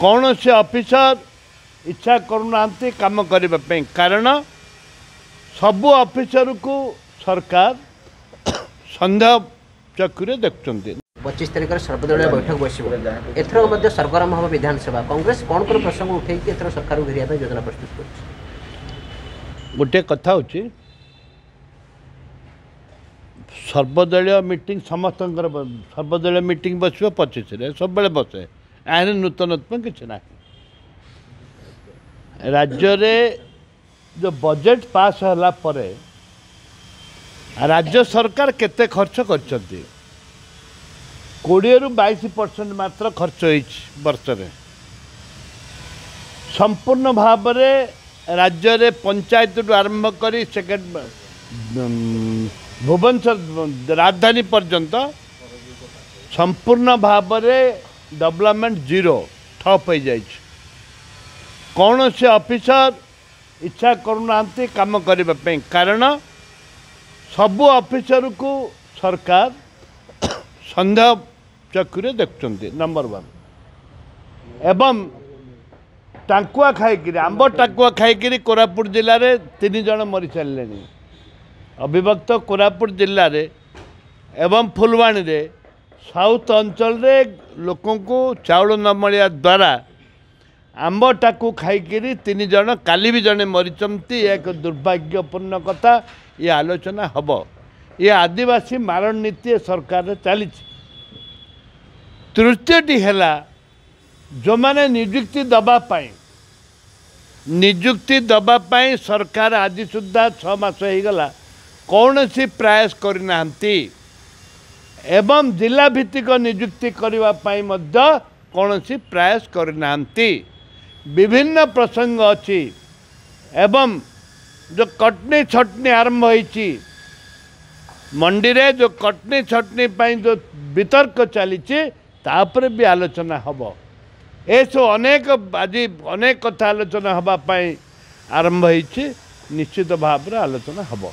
कौन से ऑफिसर इच्छा करूना काम करने कारण सबू ऑफिसर को सरकार संदेह चक्रे देखते 25 तारीख सर्वदलीय बैठक बस एथर सरगरम हम विधानसभा कांग्रेस कौन कौन प्रसंग उठे एथर सरकार को घेरिया योजना प्रस्तुत कर गोटे कथा होची सर्वदलीय मीटिंग समस्त सर्वदलीय मीटिंग बस 25 सब बसे आने नूतनत्व किसी ना राज्य रे जो बजेट पास होला परे राज्य सरकार केते खर्च करछंती 20 ରୁ 22% मात्र खर्च हो वर्षे संपूर्ण भाव में राज्य रे पंचायत आरंभ कर भुवनेश्वर राजधानी पर्यंत संपूर्ण भाव में डेवलपमेंट जीरो ठप हो जाए कौन से ऑफिसर इच्छा करूना काम करने कारण सबू ऑफिसर को सरकार संदेह चक्रे देखते नंबर 1 एवं टाकुआ खाई आंब टाकुआ खाई कोरापुट जिले में 3 जन मरी सारे अविभक्त कोरापुट जिले में एवं फुलवाणी रे साउथ अंचल रे लोकों को चाउल न मिलिया द्वारा आंब टाकू खाई 3 जन काली भी जने मरीचंती एक दुर्भाग्यपूर्ण कथा ये आलोचना हब ये आदिवासी मारण नीति सरकार चली तृतीयटी है जो मैंने नियुक्ति दबापाई सरकार आज सुधा 6 मास होगा कौन सी प्रयास करना एवं जिला भित्तिक नियुक्ति करने कौन सी प्रयास करना विभिन्न प्रसंग अच्छी एवं जो कटनी छटनी आरंभ होती मंडी रे जो कटनी छटनी जो वितर्क चली भी आलोचना हम एसब अनेक आज अनेक कथा आलोचना हवापाई आरंभ होती निश्चित भाव में आलोचना हम।